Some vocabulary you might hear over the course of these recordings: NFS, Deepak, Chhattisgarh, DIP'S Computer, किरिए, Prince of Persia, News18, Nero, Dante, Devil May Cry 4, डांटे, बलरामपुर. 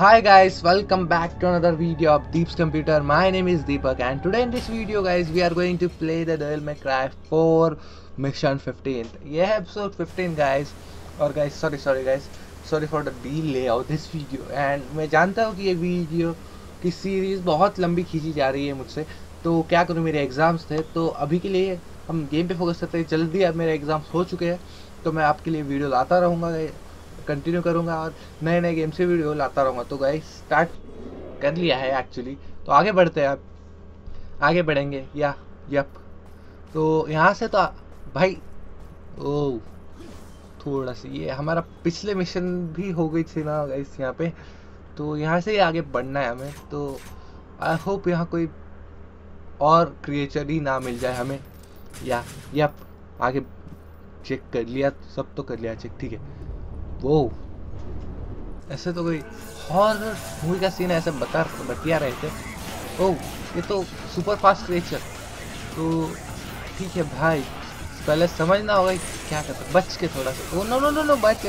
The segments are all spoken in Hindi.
Hi guys, welcome back to another video of DIP'S COMPUTER. My name is Deepak and today in this video guys we are going to play the Devil May Cry 4 mission 15th. Yeah, episode 15 guys. और guys sorry guys, sorry for the delay of this video. And मैं जानता हूँ कि ये वीडियो की सीरीज़ बहुत लंबी खींची जा रही है मुझसे, तो क्या करूँ, मेरे एग्ज़ाम्स थे तो अभी के लिए हम गेम पे फोकस करते हैं. जल्दी अब मेरे एग्ज़ाम्स हो चुके हैं तो मैं आपके लिए वीडियो लाता रहूँगा, कंटिन्यू करूंगा और नए नए गेम से वीडियो लाता रहूँगा. तो गाइस स्टार्ट कर लिया है एक्चुअली, तो आगे बढ़ते हैं. आप आगे बढ़ेंगे या यप. तो यहाँ से तो भाई ओ थोड़ा सी ये हमारा पिछले मिशन भी हो गई थी ना गाइस यहाँ पे, तो यहाँ से ही आगे बढ़ना है हमें. तो आई होप यहाँ कोई और क्रिएचर ही ना मिल जाए हमें. या यप, आगे चेक कर लिया, सब तो कर लिया चेक, ठीक है. वो ऐसे तो कोई हॉरर मूवी का सीन ऐसे बतिया रहे थे. ओह ये तो सुपर फास्ट क्रिएचर, तो ठीक है भाई, पहले समझना होगा क्या करता. बच के थोड़ा सा, oh no no no no, बच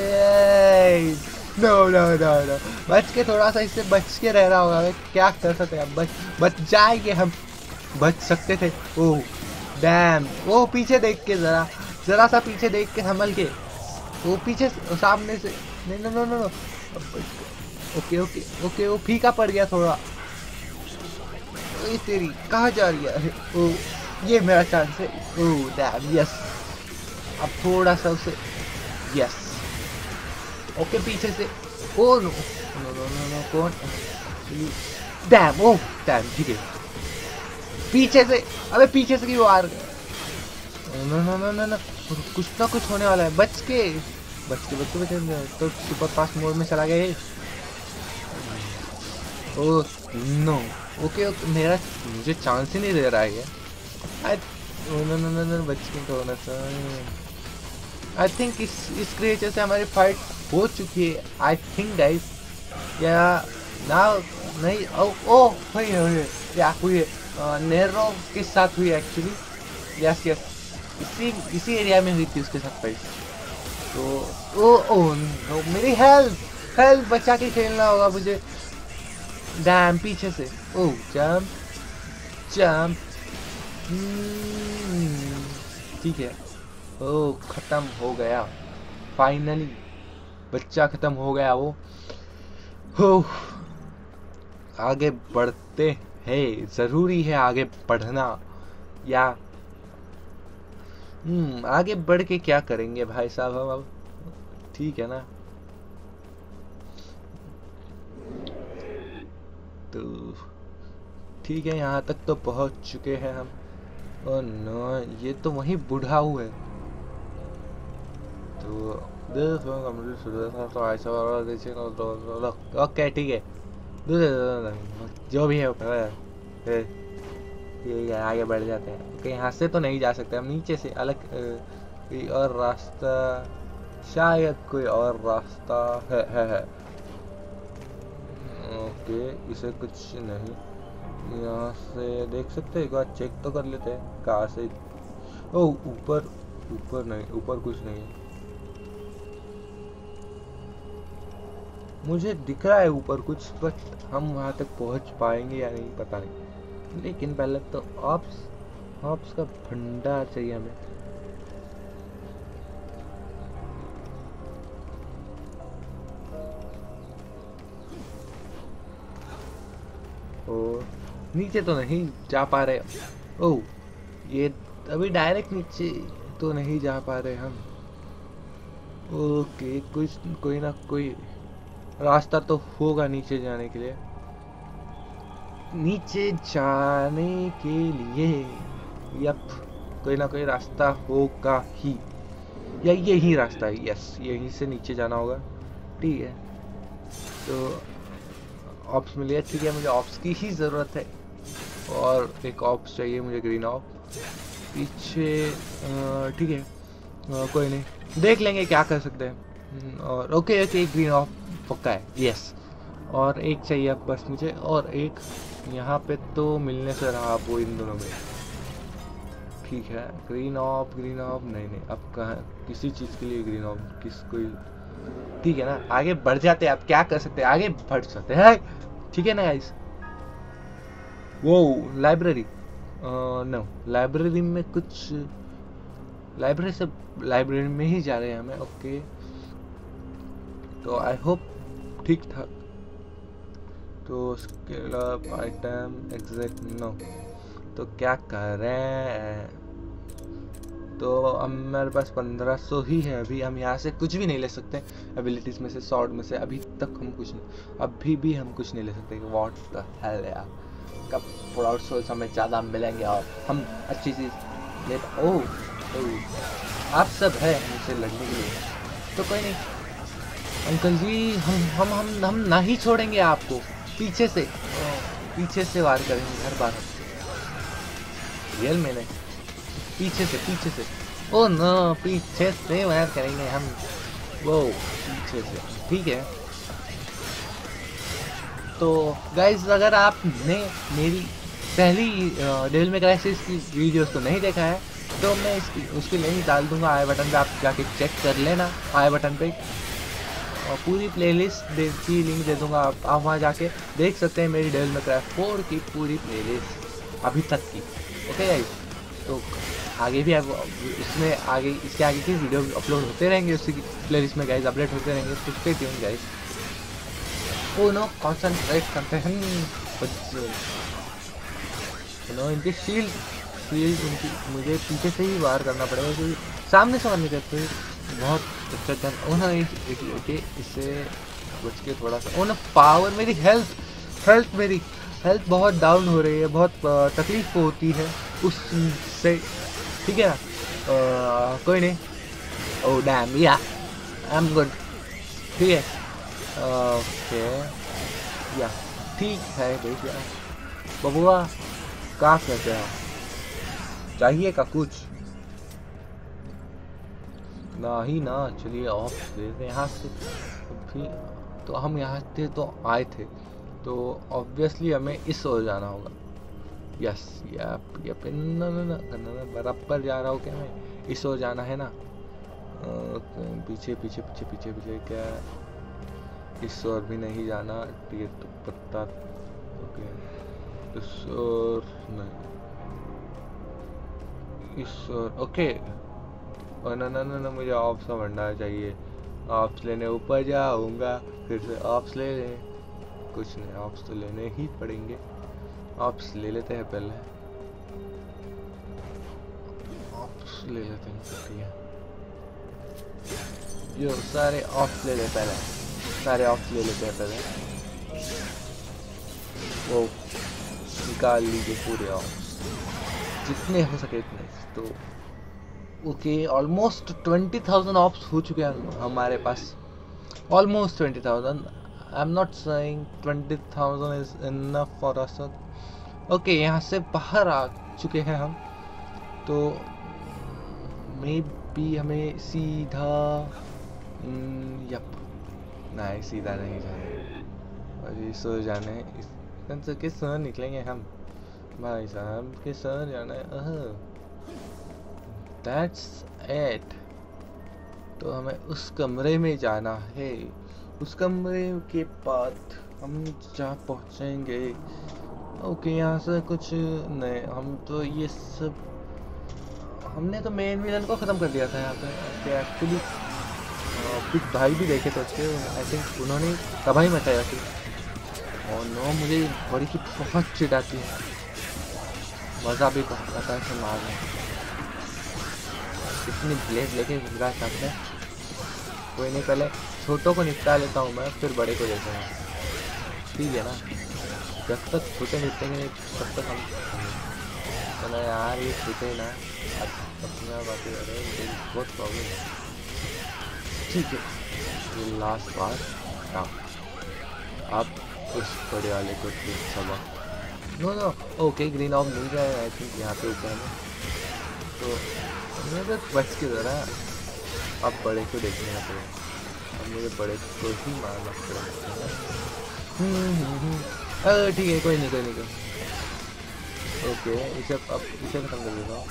नो नो नो नो, बच के थोड़ा सा, इससे बच के रहना होगा. क्या कर सकते हैं, बच जाएंगे हम, बच सकते थे. ओह डैम, वो पीछे देख के, जरा सा पीछे देख के संभल के, वो पीछे सामने से नहीं. No no no no, okay okay okay, वो फीका पड़ गया थोड़ा. ये तेरी कहाँ जा रही है, ओ ये मेरा चांस है. ओह डैम, यस, अब थोड़ा सा उसे, यस ओके पीछे से. Oh no no no no, कौन डैम, ओ डैम, ठीक है पीछे से. अबे पीछे से क्यों आ रहा है, no no no no no, कुछ ना कुछ होने वाला है. बच के बच के बच के बच, तो सुपर फास्ट मोड में चला गया. ओ नो, ओके ओके, मेरा मुझे चांस ही नहीं दे रहा है ये. नो नो नो नो, बच के होना चाहिए. आई थिंक इस क्रिएचर से हमारी फाइट हो चुकी है आई थिंक गाइस. या ना नहीं, ओ हुई हुई या हुई, नेरो के साथ हुई एक्चुअली. यस यस, इसी एरिया में हुई थी उसके साथ फाइट. तो ओ मेरी हेल्थ बचा के खेलना होगा मुझे. डैम पीछे से, ओ जंप जंप, ठीक है. ओ खत्म हो गया फाइनली, बच्चा खत्म हो गया वो. हो आगे बढ़ते हैं, जरूरी है आगे बढ़ना. या आगे बढ़ के क्या करेंगे भाई साहब हम अब, ठीक है ना. तो ठीक है, यहाँ तक तो पहुंच चुके हैं हम. ओ नो, ये तो वही बूढ़ा हुआ है. तो ओके ठीक है, जो भी है ये आगे बढ़ जाते हैं. ओके यहाँ से तो नहीं जा सकते हम, नीचे से अलग कोई और रास्ता, शायद कोई और रास्ता है. ओके इसे कुछ नहीं, यहाँ से देख सकते हैं, एक बार चेक तो कर लेते हैं कहाँ से. ओ ऊपर ऊपर नहीं, ऊपर कुछ नहीं है, मुझे दिख रहा है ऊपर कुछ, बट हम वहाँ तक पहुँच पाएंगे या नहीं पता नहीं. लेकिन पहले तो ऑप्स का भंडार चाहिए हमें. ओ नीचे तो नहीं जा पा रहे. ओ ये अभी डायरेक्ट नीचे तो नहीं जा पा रहे हम. ओके कुछ कोई ना कोई रास्ता तो होगा नीचे जाने के लिए. नीचे जाने के लिए यप कोई ना कोई रास्ता होगा ही, या यही रास्ता है. यस यहीं से नीचे जाना होगा, ठीक है. तो ऑप्स मिली है, ठीक है, मुझे ऑप्स की ही ज़रूरत है. और एक ऑप्स चाहिए मुझे, ग्रीन ऑप पीछे, ठीक है. कोई नहीं, देख लेंगे क्या कर सकते हैं. और ओके ओके, एक ग्रीन ऑप पक्का है. यस और एक चाहिए अब बस मुझे, और एक यहाँ पे तो मिलने से रहा वो इन दोनों में, ठीक है. ग्रीन ऑफ नहीं, अब कहाँ किसी चीज़ के लिए ग्रीन ऑफ, किस कोई ठीक है ना, आगे बढ़ जाते हैं, आप क्या कर सकते हैं, आगे बढ़ सकते हैं, ठीक है ना गाइस। वो लाइब्रेरी नो, लाइब्रेरी में कुछ, लाइब्रेरी से लाइब्रेरी में ही जा रहे हैं हमें। ओके तो आई होप ठीक ठाक। तो scale up item exact no, तो क्या कर रहे हैं, तो हम मेरे पास 1500 ही है अभी, हम यहाँ से कुछ भी नहीं ले सकते एबिलिटीज़ में से, शॉर्ट में से अभी तक हम कुछ नहीं, अभी भी हम कुछ नहीं ले सकते। व्हाट द हेल यार, कब प्राउड सोल्स हमें ज़्यादा मिलेंगे और हम अच्छी चीज़ ले। ओह आप सब है मुझसे लड़ने के लिए, तो कोई नहीं अंकल जी, हम नहीं छोड़ेंगे आपको, पीछे से वार करेंगे हर बार, रियल में नहीं, पीछे से ओ नो, पीछे से वार करेंगे हम, वो पीछे से, ठीक है। तो गाइज अगर आपने मेरी पहली डेविल मे क्राई की वीडियोस को नहीं देखा है तो मैं इसकी उसकी लिंक डाल दूंगा आई बटन पे, आप जाके चेक कर लेना आई बटन पे, और पूरी प्लेलिस्ट की लिंक दे दूंगा, आप वहाँ जाके देख सकते हैं मेरी डेविल मे क्राई 4 की पूरी प्लेलिस्ट अभी तक की। ओके गाइस, तो आगे भी आप इसमें आगे इसके आगे की वीडियो अपलोड होते रहेंगे, उसकी प्लेलिस्ट में गाइस अपडेट होते रहेंगे, तो stay tune guys. Oh no concentrate करते हैं, इनकी शील्ड उनकी, मुझे पीछे से ही वार करना पड़ेगा क्योंकि सामने से वार नहीं करते। बहुत अच्छा टर्न, ओना ओके इससे बच के थोड़ा सा, ओना पावर, मेरी हेल्थ मेरी हेल्थ बहुत डाउन हो रही है, बहुत तकलीफ होती है उससे, ठीक है ना। कोई नहीं, ओ डैम या आई एम गुड, ठीक है ओके या ठीक है भैया। बबुआ कहाँ कहते हैं, चाहिए का कुछ ना ही ना, चलिए ऑफ से यहाँ से भी, तो हम यहाँ थे तो आए थे, तो ऑब्वियसली हमें इस ओर जाना होगा। यस या ना ना ना, बराबर जा रहा हूँ क्या मैं, इस ओर जाना है ना, पीछे क्या इस ओर भी नहीं जाना, ये तो पत्ता ओके, इस ओर नहीं, इस ओर ओके। और ना ना ना ना, मुझे ऑप्स का भंडार चाहिए, ऑप्स लेने ऊपर जाऊंगा, फिर से ऑप्स ले लें, कुछ नहीं ऑप्स तो लेने ही पड़ेंगे, ऑप्स ले लेते हैं पहले, ऑप्स ले लेते हैं, ठीक है, सारे ऑप्स ले ले पहले, सारे ऑप्स ले लेते हैं पहले, वो निकाल लीजिए पूरे ऑप्स जितने हो सके इतने। तो ओके ऑलमोस्ट 20,000 ऑप्स हो चुके हैं हमारे पास, almost 20,000। I am not saying 20,000 is enough for us. Okay यहाँ से बाहर आ चुके हैं हम, तो मे बी हमें सीधा नहीं, सीधा नहीं जाना, अरे सो जाने इस किस सर निकलेंगे हम भाई साहब, किस सर जाना है, That's it। तो हमें उस कमरे में जाना है, उस कमरे के बाद हम जहाँ पहुँचेंगे। ओके यहाँ से कुछ नहीं, हम तो ये सब हमने तो मेन विलन को ख़त्म कर दिया था यहाँ पे एक्चुअली, कुछ भाई भी देखे तो अच्छे, आई थिंक उन्होंने तबाही मचाया थी। और नो मुझे बड़ी की बहुत चिढ़ आती है, मज़ा भी बहुत आता है मारने, इतनी ब्लेड लेके घुरा साथ में। कोई नहीं, पहले छोटों को निपटा लेता हूँ मैं, फिर बड़े को देता हूँ, ठीक है ना। जब तक छोटे निपटेंगे तब तक हम तो ना यार, ये छोटे ना अपना बातें कर रहे, बहुत प्रॉब्लम है, ठीक है। ये लास्ट बार आप उस बड़े वाले को सबक no no. Okay green of मिल गया है आई थिंक यहाँ पे ऊपर में, तो मुझे बच के ज़रा अब बड़े को देखना पड़ेगा, अब मुझे बड़े को ही मारना पड़ेगा। ठीक है कोई नहीं कोई नहीं। ओके इसे अब इसे खत्म कर देता हूँ,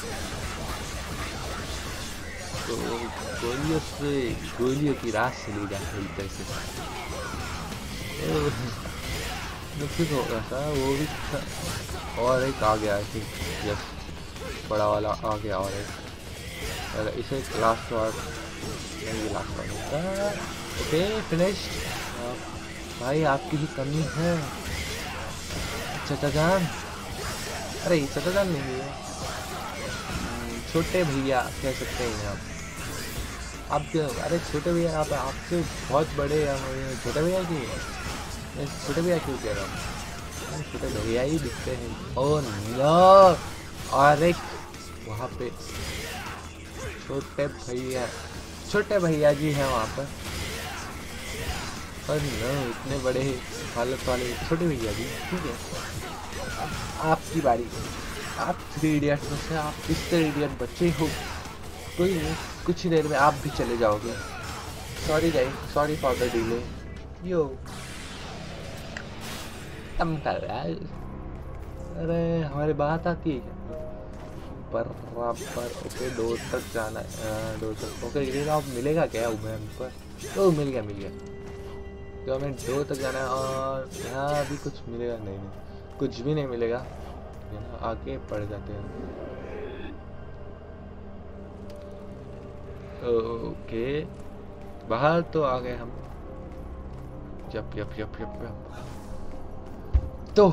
तो गोलियों से गोलियों की रात से नहीं जाते पैसे ठीक हो गया था वो भी था। और एक आ गया थी यस बड़ा वाला आ गया और एक इसे लास्ट वार्ड नहीं लास्ट वार्ड होता ओके फिनिश। भाई आपकी भी कमी है चचाजान। अरे चचाजान नहीं है छोटे भैया कह सकते हैं आप क्यों? अरे छोटे भैया आप आपसे बहुत बड़े छोटे भैया की छोटे भैया क्यों कह रहा हूँ छोटे भैया ही दिखते हैं। ओ नो अरे वहाँ पे छोटे भैया जी हैं वहाँ पर और नो इतने बड़े हालत वाले छोटे भैया जी। ठीक है आपकी बारी आप थ्री इडियट में से आप तीसरे इडियट बच्चे हो कोई नहीं कुछ ही देर में आप भी चले जाओगे। Sorry guys sorry for the delay. यो कम कर रहा है अरे हमारी बात आती है पर ओके डोर तक जाना है डोर तक ओके ग्रीन आप मिलेगा क्या उबे हम पर ओ मिल गया तो हमें डोर तक जाना है और यहाँ अभी कुछ मिलेगा नहीं कुछ भी नहीं मिलेगा आगे पड़ जाते हैं। ओके बाहर तो आ गए हम जप जप जप जप तो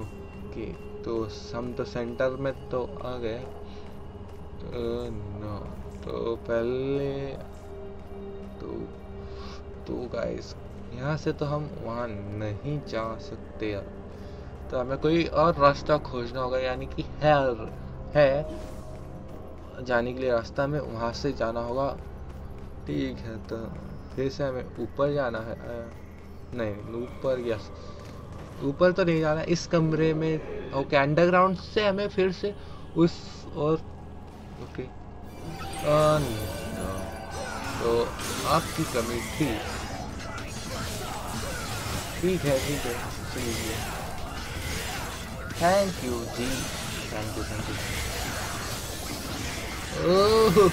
ओके तो हम तो सेंटर में तो आ गए नो तो पहले तो गाइस यहाँ से तो हम वहाँ नहीं जा सकते यार तो हमें कोई और रास्ता खोजना होगा यानी कि है जाने के लिए रास्ता में वहाँ से जाना होगा। ठीक है तो फिर से हमें ऊपर जाना है नहीं ऊपर यस ऊपर तो नहीं जाना इस कमरे में। ओके अंडरग्राउंड से हमें फिर से उस और ओके तो आपकी कमी ठीक है चलिए थैंक यू जी थैंक यू ओह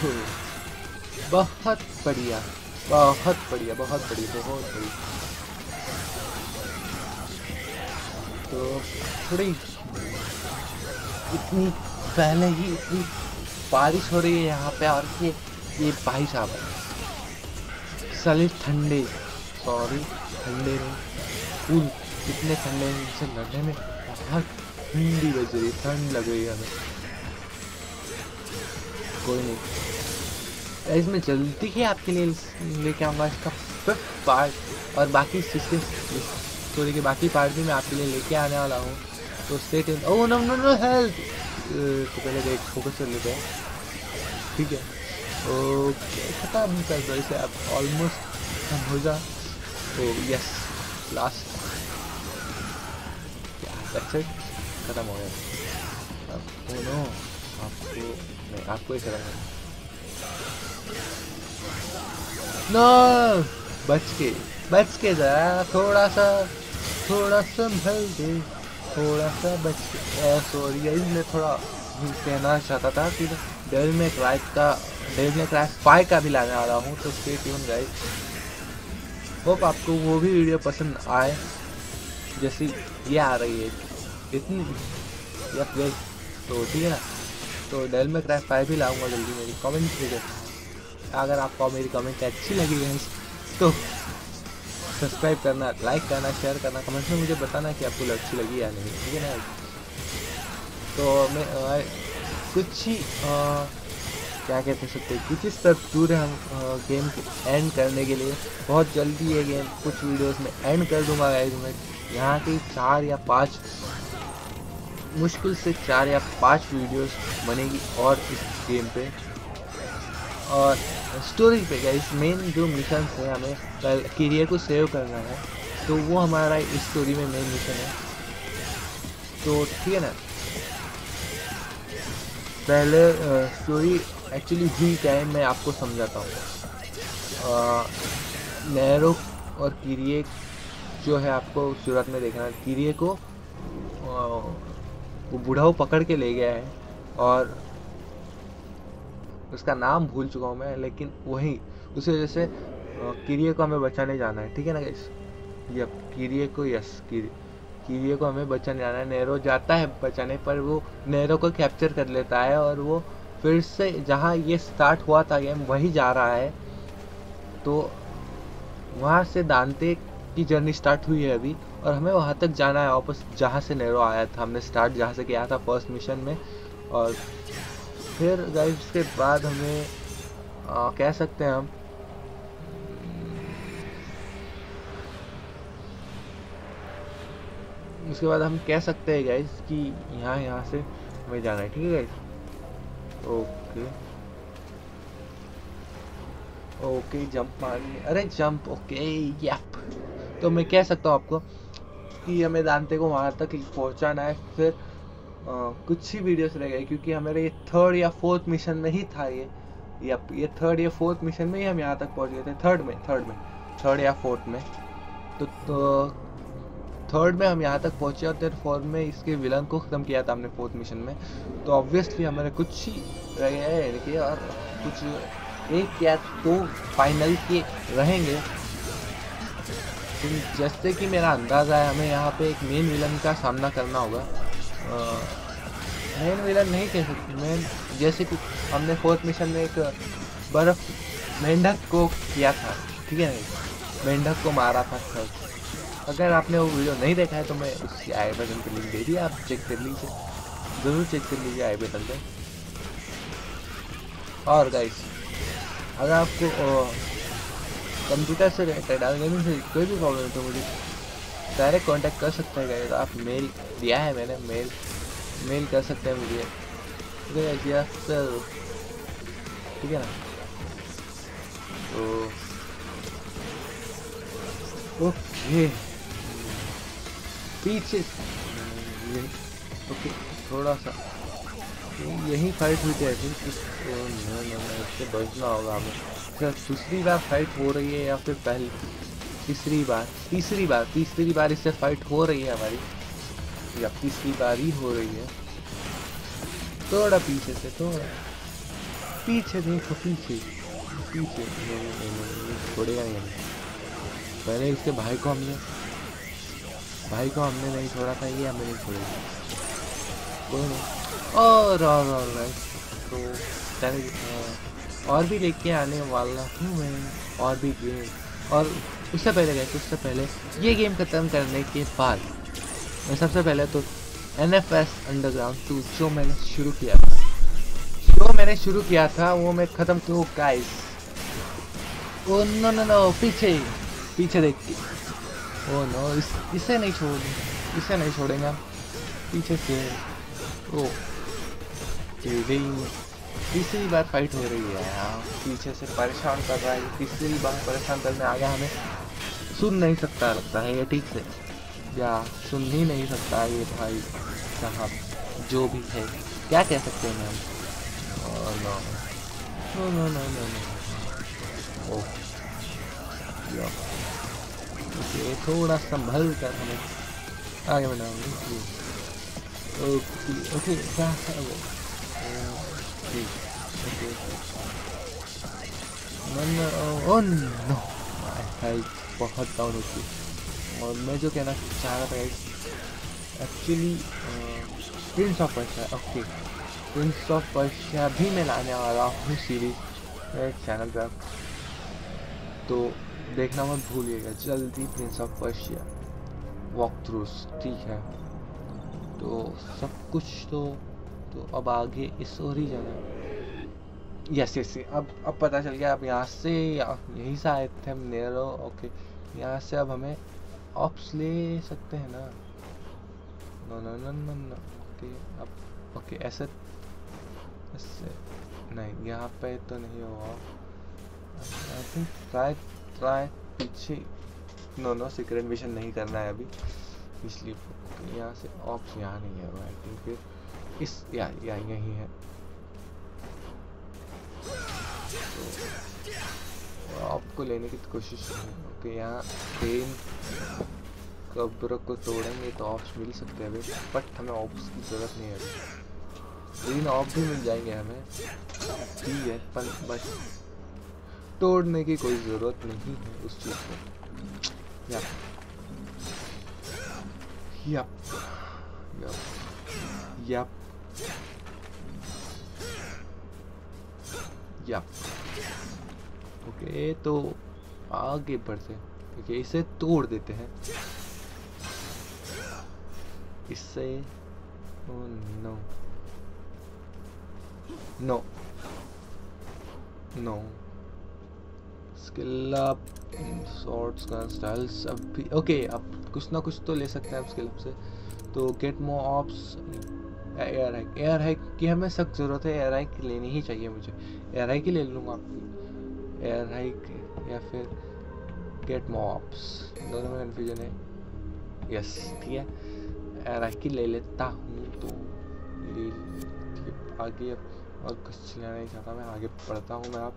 बहुत बढ़िया तो थोड़ी इतनी पहले ही इतनी बारिश हो रही है यहाँ पे और ये भाई साहब है साले ठंडे सॉरी ठंडे में पूल इतने ठंडे से लड़ने में बहुत ठंडी बज रही ठंड लग रही है हमें कोई नहीं इसमें जल्दी ही आपके लिए लेके आऊँगा इसका 5th पार्ट और बाकी 6 स्टोरी के बाकी पार्ट भी मैं आपके लिए लेके आने वाला हूँ तो stay tuned. Oh no no no help तो पहले देख फोकस कर लेते हैं ठीक है ओके खत्म कर दो इसे अब ऑलमोस्ट हो जा तो यस लास्ट एक्सेट खत्म हो गया अब दोनों आपको नहीं आपको ही खत्म नो बच के जरा थोड़ा सा भल दे थोड़ा सा बच के सॉरी मैं थोड़ा कहना चाहता था कि डेविल में क्राई 5 का भी लाने वाला हूँ तो स्टे ट्यून गाइस होप आपको वो भी वीडियो पसंद आए जैसी ये आ रही है इतनी या फिर तो ठीक है ना तो डेविल में क्राई 5 भी लाऊंगा जल्दी। मेरी कमेंट देखो अगर आपको मेरी कमेंट अच्छी लगी है तो सब्सक्राइब करना लाइक करना शेयर करना कमेंट में मुझे बताना कि आपको अच्छी लगी या नहीं ठीक है ना। तो मैं कुछ ही क्या कहते सकते हैं कुछ इस तरफ दूर है हम गेम को एंड करने के लिए बहुत जल्दी ये गेम कुछ वीडियोज़ में एंड कर दूँगा गाइस। मैं यहाँ की 4 या 5 मुश्किल से 4 या 5 वीडियोस बनेगी और इस गेम पे और स्टोरी पे गाइस मेन जो मिशन है हमें कैरियर को सेव करना है तो वो हमारा इस स्टोरी में मेन मिशन है तो ठीक है ना। पहले स्टोरी एक्चुअली हुई टाइम मैं आपको समझाता हूँ। नेरो और कैरियर जो है आपको शुरुआत में देखना है कैरियर को वो बूढ़ा पकड़ के ले गया है और उसका नाम भूल चुका हूँ मैं, लेकिन वही उसी वजह से किरिए को हमें बचाने जाना है, ठीक है ना गाइस। ये किरिए को, यस किरिए को हमें बचाने जाना है। नेरो जाता है बचाने पर वो नेरो को कैप्चर कर लेता है और वो फिर से जहाँ ये स्टार्ट हुआ था गेम वही जा रहा है। तो वहाँ से दांते की जर्नी स्टार्ट हुई है अभी और हमें वहाँ तक जाना है वापस जहाँ से नेरो आया था, हमने स्टार्ट जहाँ से किया था फर्स्ट मिशन में। और फिर गाइस उसके बाद हमें कह सकते हैं हम उसके बाद हम कह सकते हैं गाइस कि यहाँ से हमें जाना है, ठीक है गाइस। ओके जंप मारिए, अरे जंप, ओके यप। तो मैं कह सकता हूँ आपको कि हमें दांते को वहाँ तक पहुँचाना है। फिर कुछ ही वीडियोस रह गए क्योंकि हमारे ये थर्ड या फोर्थ मिशन में ही था ये थर्ड या फोर्थ मिशन में ही हम यहाँ तक पहुँच गए थे, थर्ड या फोर्थ में। तो थर्ड में हम यहाँ तक पहुँचे और फिर फोर्थ में इसके विलन को ख़त्म किया था हमने फोर्थ मिशन में। तो ऑब्वियसली हमारे कुछ ही रह गए हैं और कुछ एक या दो फाइनल के रहेंगे। जैसे कि मेरा अंदाज़ा है हमें यहाँ पे एक मेन विलन का सामना करना होगा, मेन विलन नहीं कह सकते, मेन जैसे कि हमने फोर्थ मिशन में एक बर्फ मेंढक को किया था, ठीक है ना, मेंढक को मारा था। अगर आपने वो वीडियो नहीं देखा है तो मैं उसकी आई बटन पर लिंक दे दी, आप चेक कर लीजिए, ज़रूर चेक कर लीजिए आई बटन पर। और गाइस अगर आपको कंप्यूटर से रिलेटेड गेमिंग से कोई भी प्रॉब्लम है तो मुझे डायरेक्ट कांटेक्ट कर सकते हैं गाइस। आप मेल दिया है मैंने, मेल कर सकते हैं मुझे, ठीक है ना। तो ओके पीछे ओके थोड़ा सा यही फाइट हुई थी, इससे बचना होगा हमें। दूसरी बार फाइट हो रही है या फिर पहली तीसरी बार इससे फाइट हो रही है हमारी, या तीसरी बार ही हो रही है। थोड़ा पीछे से, थोड़ा पीछे देखो, पीछे छोड़ेगा नहीं। पहले इसके भाई को हमने नहीं छोड़ा था, ये हमें नहीं छोड़ेगा। और तो चले और भी लेके आने वाला हूँ मैं और भी गेम। और उससे पहले गए तो उससे पहले ये गेम ख़त्म करने के बाद मैं सबसे पहले तो NFS Underground 2 जो मैंने शुरू किया था वो मैं ख़त्म तो guys. Oh no no no, पीछे देख के, ओ नो, इसे नहीं छोड़ेंगे पीछे से। ओ तीसरी बार फाइट हो रही है, यहाँ पीछे से परेशान कर रहा है, तीसरी बार परेशान करने आ गया हमें। सुन नहीं सकता लगता है ये ठीक से, या सुन ही नहीं सकता ये भाई साहब जो भी है, क्या कह सकते हैं हम। No no no no no, okay थोड़ा संभल कर हमें आगे बढ़ाऊंगी। ओके क्या है वो, नो बहुत डाउन होती। और मैं जो कहना चाह रहा था एक्चुअली प्रिंस ऑफ पर्शिया भी मैं लाने वाला हूँ सीरीज एक चैनल पर, तो देखना मत भूलिएगा जल्दी Prince of Persia walkthroughs, ठीक है। तो सब कुछ तो अब आगे इस ओर ही जाना। यस अब पता चल गया। अब यहाँ से यहीं से आए थे हम नेरो, ओके यहाँ से अब हमें ऑप्स ले सकते हैं ना। No no no no no, okay अब ओके ऐसे नहीं, यहाँ पे तो नहीं होगा आई थिंक। ट्राई पीछे, नो सीक्रेट मिशन नहीं करना है अभी, इसलिए यहाँ से ऑप्स यहाँ नहीं है आई थिंक। फिर इस या यही है तो आपको लेने की कोशिश करें। ओके यहाँ ट्रेन कब्र को तोड़ेंगे तो ऑप्स मिल सकते हैं, बट हमें ऑप्स की जरूरत नहीं है। लेकिन ऑफ भी मिल जाएंगे हमें, ठीक है, पर बस तोड़ने की कोई ज़रूरत नहीं है उस चीज़ को। याप याप याप याप ओके, तो आगे बढ़ते हैं। ओके, इसे तोड़ देते हैं इससे। Oh no no no, skill up shorts का स्टाइल्स अब भी। ओके, अब कुछ ना कुछ तो ले सकते हैं आप स्किल अप से। तो get more ops, air hike, air hike की हमें सख्त ज़रूरत है, एयर हाइक लेनी ही चाहिए मुझे, एयर हाइक ही ले लूँगा। एयर हाइक या फिर गेट मोर ऑप्स, दोनों में कन्फ्यूजन है। यस, ठीक है, एयर हाइक ही ले लेता हूँ। तो ले आगे और कुछ लेना नहीं चाहता मैं, आगे पढ़ता हूँ मैं। आप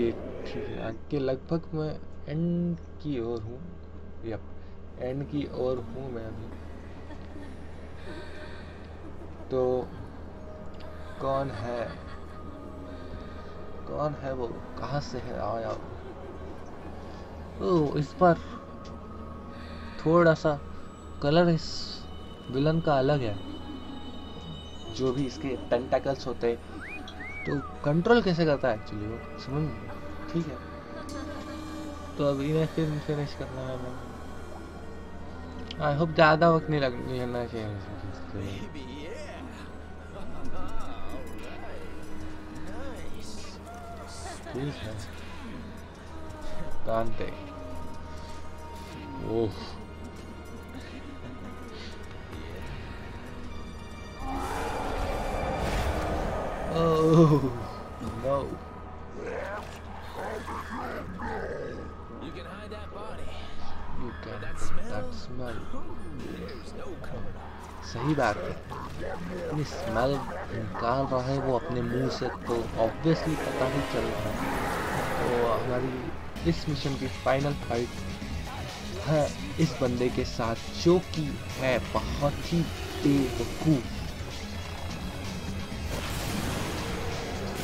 आगे लगभग मैं एंड की ओर हूँ, यप एंड की ओर हूँ मैं अभी। तो कौन है, कौन है वो, कहाँ से है आया? ओह, इस बार थोड़ा सा कलर इस विलन का अलग है। जो भी इसके पेंटाकल्स होते हैं, तो कंट्रोल कैसे करता है एक्चुअली वो समझ में, ठीक है। तो अब इन्हें फिर फिनिश करना है हमें। आई होप ज़्यादा वक्त नहीं लगना चाहिए। ठीक है, डांटे। Oh, oh no, you can hide that body, you can that smell, there's no coming up। सही बात है, ये स्मेल निकाल रहा है वो अपने मुंह से, तो ऑब्वियसली पता ही चल रहा है। तो हमारी इस मिशन की फाइनल फाइट है इस बंदे के साथ, जो कि है बहुत ही बेवकूफ।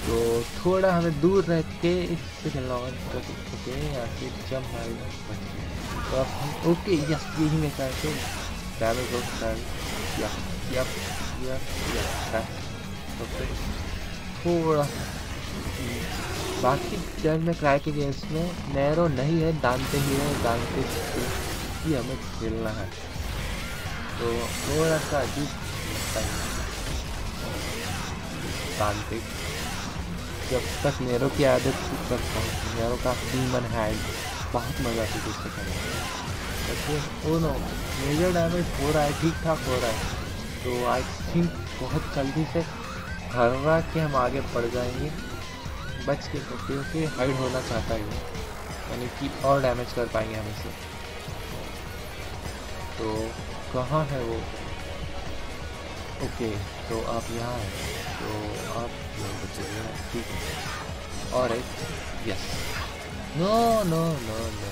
तो थोड़ा हमें दूर रह के इससे खेलना होगा, ओके, या फिर जंप मारेगा। तो ओके, यस, यही मैं चाहते डैमेज हो सकता है। थोड़ा बाकी डेविल में क्राई के गेम्स में नैरो नहीं है, डांटे ही है, डांटे ही हमें खेलना है। तो थोड़ा सा अजीब लगता है डांटे, जब तक नेरो की आदत सीख सकता हूँ। नेरो का डीमन हैंड बहुत मज़ा आती है उससे करने। ओ नो, मेजर डैमेज हो रहा है, ठीक ठाक हो रहा है। तो आई थिंक बहुत जल्दी से हरा के हम आगे बढ़ जाएंगे बच के, क्योंकि हाइड होना चाहता है, यानी कि और डैमेज कर पाएंगे हम इसे। तो कहाँ है वो? ओके, तो आप यहाँ हैं, तो आप बचे हैं, ठीक है। और एक yes, no no no no,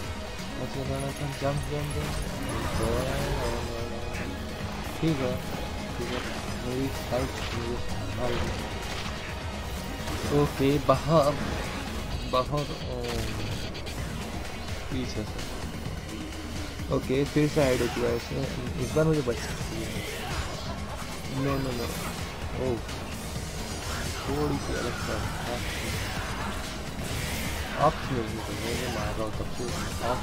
jump jump jump, ठीक है ठीक है, मेरी साइड। ओके, बाहर बाहर पीछे से। ओके, फिर से हाइड हो चुका है इसमें, इस बार मुझे बच सकती है। नो नो नो, ओह, थोड़ी सी अलग था। आप मैंने मारा तब से आप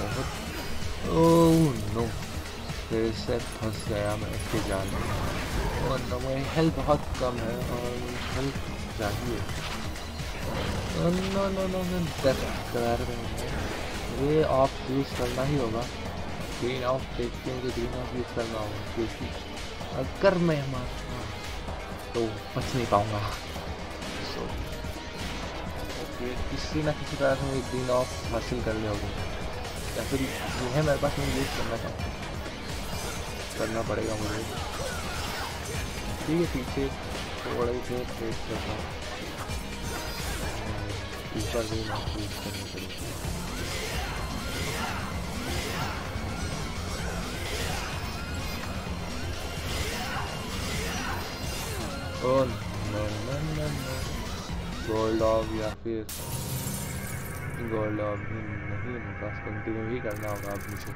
बहुत। ओह नो, फिर से फंस गया मैं इसके जाल में। और नो, मेरी हेल्थ बहुत कम है और हेल्थ चाहिए। नो नो नो, मैं डर करार में ये आप यूज़ करना ही होगा। ग्रीन ऑफ देखते हैं कि ग्रीन ऑफ यूज़ करना होगा, क्योंकि अगर मैं मारता तो बच नहीं पाऊंगा। सो किसी ना किसी तरह से एक दिन ऑफ हासिल कर लिया होगा, या फिर जो है मेरे पास मुझे यूज़ करना था, करना पड़ेगा मुझे। ठीक है, पीछे थोड़े से फेस करता हूँ, ऊपर भी यूज करना पड़ेगा। गोल्ड ऑफ या फिर गोल्ड ऑफ नहीं, बस कंटिन्यू ही करना होगा आप मुझे।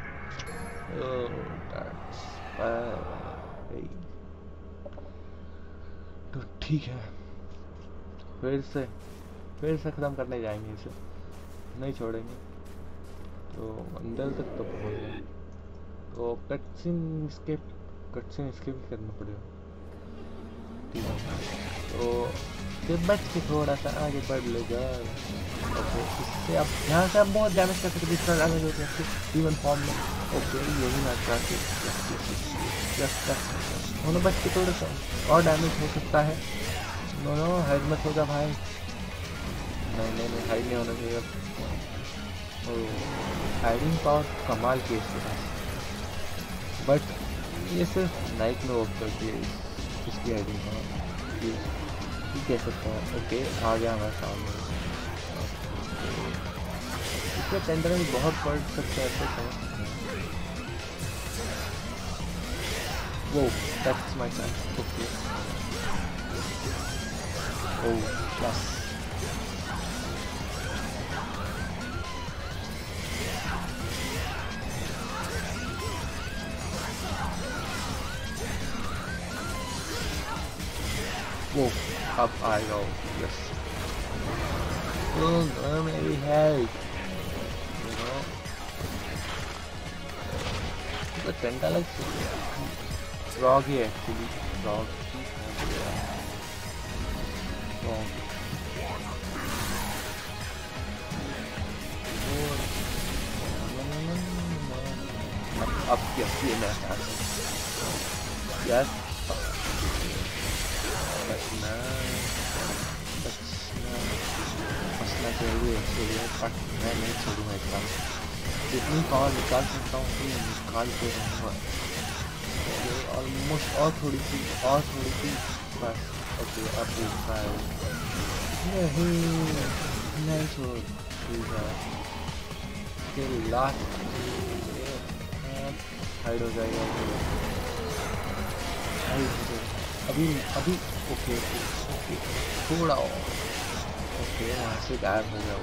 तो ठीक है, फिर से ख़त्म करने जाएंगे, इसे नहीं छोड़ेंगे। तो अंदर तक तो पहुँच गए, तो कट सीन स्किप भी करना पड़ेगा। तो बच के थोड़ा सा आगे बढ़ लेगा, इससे आप यहाँ से आप बहुत डैमेज कर सकते हैं, डैमेज हो सकते ह्यूमन फॉर्म में। ओके, यही मैं चाहती, बच के थोड़ा सा और डैमेज हो सकता है। नो नो, हाइड मत होगा भाई, नहीं हाइड नहीं होना चाहिए। हाइडिंग पावर कमाल की इसके पास, बट ये सिर्फ नाइट में वर्क करती है इसकी आईडी है, ये कह सकता हूँ। ओके, आ गया हमारे सामने। इसके टेंडर में बहुत पड़ सकता है। वो that's my chance. Okay, oh plus वो अब आएगा। यस, तो मेरी हेल्थ घंटा लग सकता, रॉग ही एक्चुअली रॉग अब कैसे मैं यस बचना चाहिए एक्चुअली, बट मैं नहीं छोड़ूंगा। एक बार जितनी पावर निकाल सकता हूँ उतनी निकाल के रहूँगा। ऑलमोस्ट और थोड़ी सी बस। ओके, अब देखता है नहीं छोड़ूंगा के लास्ट हाइड हो जाएगा, हाइड हो जाएगा अभी। ओके ओके, थोड़ा और ओके, वहाँ से गायब हो जाओ।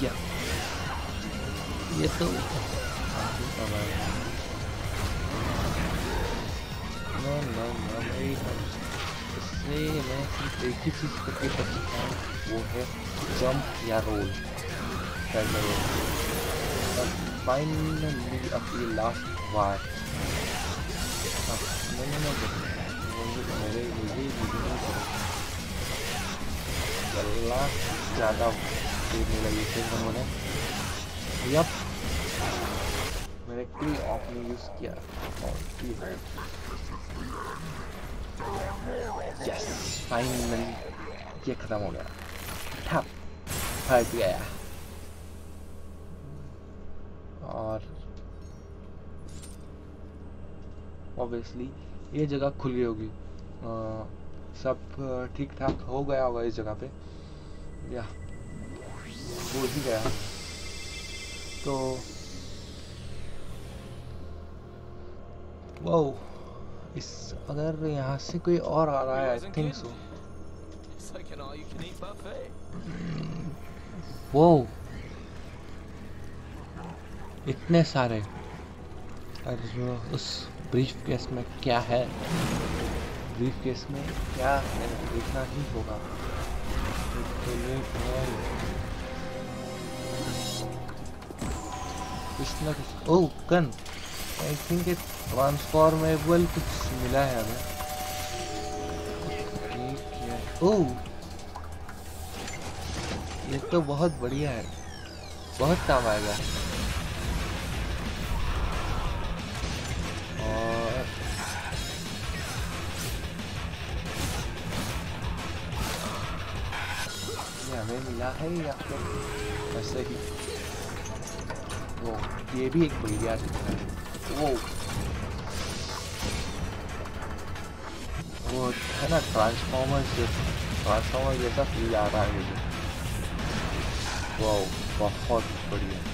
क्या ये तो इससे मैं सिर्फ एक ही चीज़ करके सकता हूँ, वो है जंप या रोल। फाइनली अपनी लास्ट बार मुझे ज़्यादा देखने लगी थे उन्होंने। यप, मैंने क्ली ऑफ में यूज़ किया और यस, फाइनली ये ख़त्म हो गया। ठप फट गया और ऑब्वियसली ये जगह खुल गई होगी। सब ठीक ठाक हो गया होगा इस जगह पे, या हो ही गया। तो वो इस अगर यहाँ से कोई और आ रहा है, आई थिंक सो वो इतने सारे। अरे उस ब्रीफकेस में क्या है? ब्रीफकेस में क्या है देखना ही होगा। कुछ ना कुछ, ओह गन, आई थिंक एक ट्रांसफॉर्मेबल कुछ मिला है हमें। ओह, ये तो बहुत बढ़िया है, बहुत काम आएगा। हमें मिला है या फिर ऐसे ही। वो ये भी एक बढ़िया है। वो है ना ट्रांसफॉर्मर जैसा फील आ रहा है मुझे। वो बहुत बढ़िया।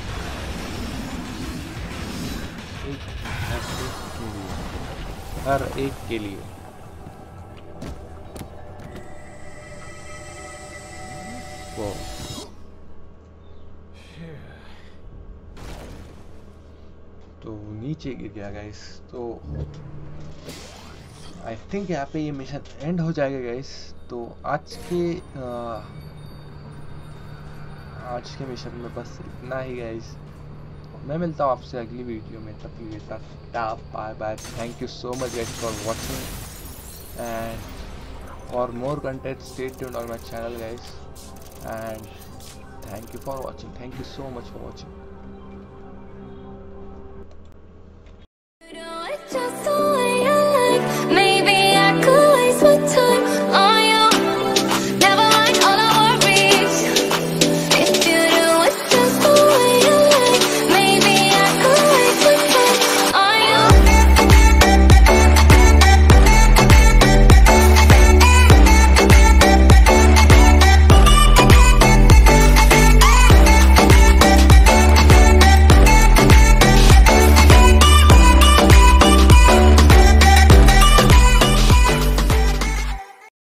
हर एक के लिए वो तो नीचे गिर गया गाइस। तो आई थिंक यहाँ पे ये मिशन एंड हो जाएगा गाइस। तो आज के मिशन में बस इतना ही गाइस। मैं मिलता हूँ आपसे अगली वीडियो में। तब तक tata bye bye. Thank you so much guys for watching and for more content stay tuned on my channel guys. And thank you for watching. Thank you so much for watching.